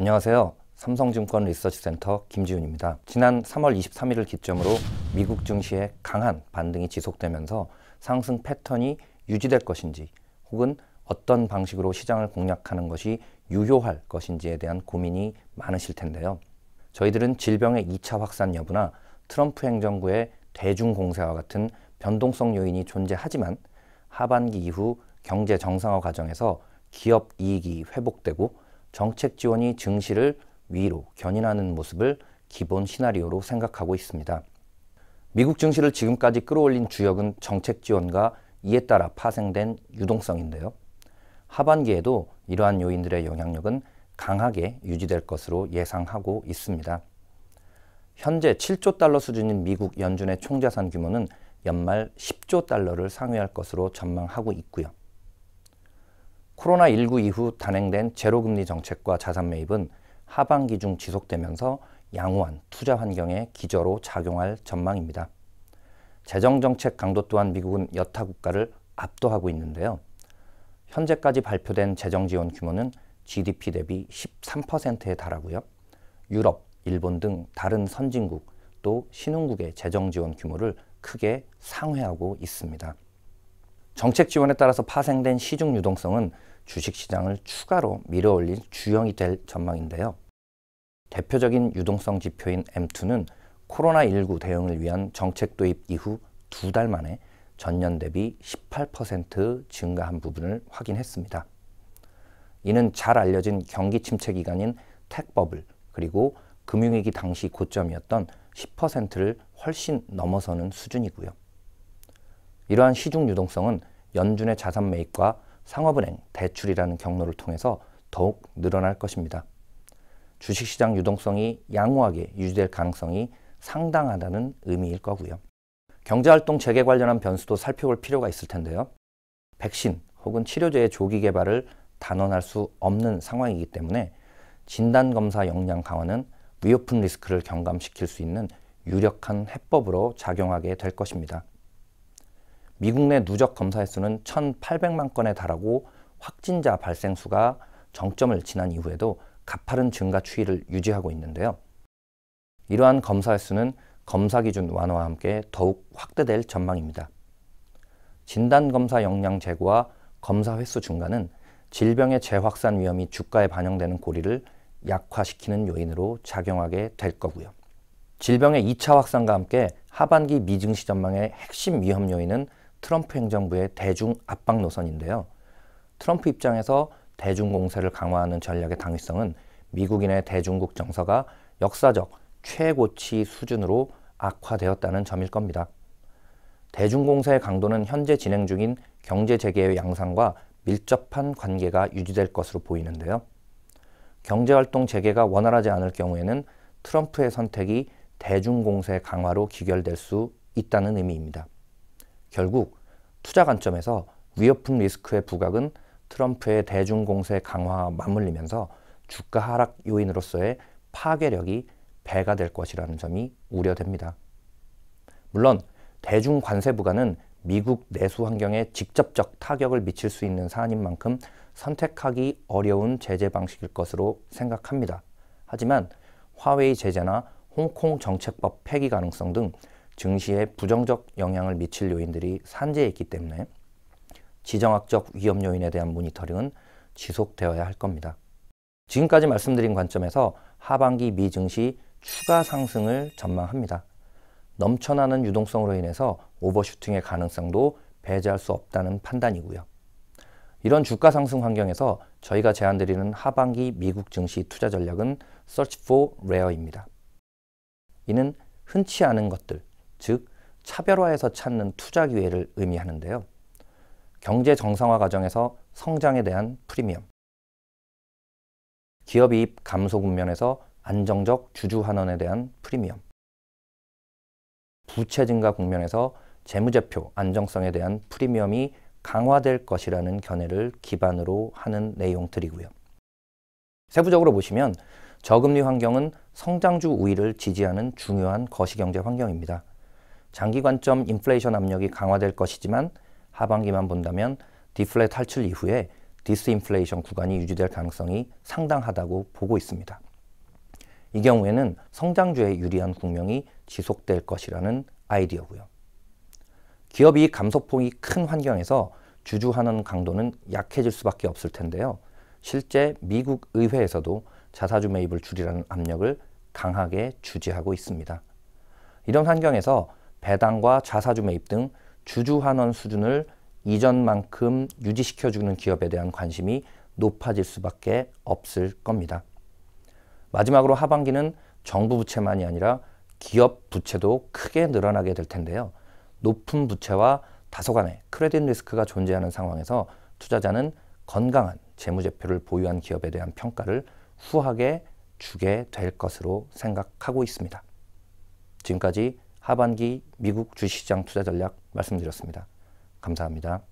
안녕하세요. 삼성증권 리서치센터 김지훈입니다. 지난 3월 23일을 기점으로 미국 증시의 강한 반등이 지속되면서 상승 패턴이 유지될 것인지 혹은 어떤 방식으로 시장을 공략하는 것이 유효할 것인지에 대한 고민이 많으실 텐데요. 저희들은 질병의 2차 확산 여부나 트럼프 행정부의 대중공세와 같은 변동성 요인이 존재하지만 하반기 이후 경제 정상화 과정에서 기업 이익이 회복되고 정책 지원이 증시를 위로 견인하는 모습을 기본 시나리오로 생각하고 있습니다. 미국 증시를 지금까지 끌어올린 주역은 정책 지원과 이에 따라 파생된 유동성인데요. 하반기에도 이러한 요인들의 영향력은 강하게 유지될 것으로 예상하고 있습니다. 현재 7조 달러 수준인 미국 연준의 총자산 규모는 연말 10조 달러를 상회할 것으로 전망하고 있고요. 코로나19 이후 단행된 제로금리 정책과 자산 매입은 하반기 중 지속되면서 양호한 투자 환경의 기저로 작용할 전망입니다. 재정정책 강도 또한 미국은 여타 국가를 압도하고 있는데요. 현재까지 발표된 재정지원 규모는 GDP 대비 13%에 달하고요. 유럽, 일본 등 다른 선진국 또 신흥국의 재정지원 규모를 크게 상회하고 있습니다. 정책 지원에 따라서 파생된 시중 유동성은 주식시장을 추가로 밀어올릴 주형이 될 전망인데요. 대표적인 유동성 지표인 M2는 코로나19 대응을 위한 정책 도입 이후 2달 만에 전년 대비 18% 증가한 부분을 확인했습니다. 이는 잘 알려진 경기 침체 기간인 텍버블 그리고 금융위기 당시 고점이었던 10%를 훨씬 넘어서는 수준이고요. 이러한 시중 유동성은 연준의 자산 매입과 상업은행 대출이라는 경로를 통해서 더욱 늘어날 것입니다. 주식시장 유동성이 양호하게 유지될 가능성이 상당하다는 의미일 거고요. 경제활동 재개 관련한 변수도 살펴볼 필요가 있을 텐데요. 백신 혹은 치료제의 조기 개발을 단언할 수 없는 상황이기 때문에 진단검사 역량 강화는 위오픈 리스크를 경감시킬 수 있는 유력한 해법으로 작용하게 될 것입니다. 미국 내 누적 검사 횟수는 1,800만 건에 달하고 확진자 발생 수가 정점을 지난 이후에도 가파른 증가 추이를 유지하고 있는데요. 이러한 검사 횟수는 검사 기준 완화와 함께 더욱 확대될 전망입니다. 진단검사 역량 제고와 검사 횟수 증가는 질병의 재확산 위험이 주가에 반영되는 고리를 약화시키는 요인으로 작용하게 될 거고요. 질병의 2차 확산과 함께 하반기 미증시 전망의 핵심 위험 요인은 트럼프 행정부의 대중 압박 노선인데요. 트럼프 입장에서 대중 공세를 강화하는 전략의 당위성은 미국인의 대중국 정서가 역사적 최고치 수준으로 악화되었다는 점일 겁니다. 대중 공세의 강도는 현재 진행 중인 경제 재개의 양상과 밀접한 관계가 유지될 것으로 보이는데요. 경제활동 재개가 원활하지 않을 경우에는 트럼프의 선택이 대중 공세 강화로 귀결될 수 있다는 의미입니다. 결국 투자 관점에서 위오픈 리스크의 부각은 트럼프의 대중 공세 강화와 맞물리면서 주가 하락 요인으로서의 파괴력이 배가 될 것이라는 점이 우려됩니다. 물론 대중 관세 부과는 미국 내수 환경에 직접적 타격을 미칠 수 있는 사안인 만큼 선택하기 어려운 제재 방식일 것으로 생각합니다. 하지만 화웨이 제재나 홍콩 정책법 폐기 가능성 등 증시에 부정적 영향을 미칠 요인들이 산재해 있기 때문에 지정학적 위험 요인에 대한 모니터링은 지속되어야 할 겁니다. 지금까지 말씀드린 관점에서 하반기 미증시 추가 상승을 전망합니다. 넘쳐나는 유동성으로 인해서 오버슈팅의 가능성도 배제할 수 없다는 판단이고요. 이런 주가 상승 환경에서 저희가 제안드리는 하반기 미국 증시 투자 전략은 Search for Rare입니다. 이는 흔치 않은 것들, 즉 차별화에서 찾는 투자 기회를 의미하는데요. 경제 정상화 과정에서 성장에 대한 프리미엄, 기업이익 감소 국면에서 안정적 주주 환원에 대한 프리미엄, 부채 증가 국면에서 재무제표 안정성에 대한 프리미엄이 강화될 것이라는 견해를 기반으로 하는 내용들이고요. 세부적으로 보시면 저금리 환경은 성장주 우위를 지지하는 중요한 거시경제 환경입니다. 장기 관점 인플레이션 압력이 강화될 것이지만 하반기만 본다면 디플레 탈출 이후에 디스인플레이션 구간이 유지될 가능성이 상당하다고 보고 있습니다. 이 경우에는 성장주에 유리한 국면이 지속될 것이라는 아이디어고요. 기업이익 감소폭이 큰 환경에서 주주환원 강도는 약해질 수밖에 없을 텐데요. 실제 미국 의회에서도 자사주 매입을 줄이라는 압력을 강하게 주재하고 있습니다. 이런 환경에서 배당과 자사주 매입 등 주주환원 수준을 이전만큼 유지시켜주는 기업에 대한 관심이 높아질 수밖에 없을 겁니다. 마지막으로 하반기는 정부 부채만이 아니라 기업 부채도 크게 늘어나게 될 텐데요. 높은 부채와 다소간의 크레딧 리스크가 존재하는 상황에서 투자자는 건강한 재무제표를 보유한 기업에 대한 평가를 후하게 주게 될 것으로 생각하고 있습니다. 지금까지 하반기 미국 주식시장 투자 전략 말씀드렸습니다. 감사합니다.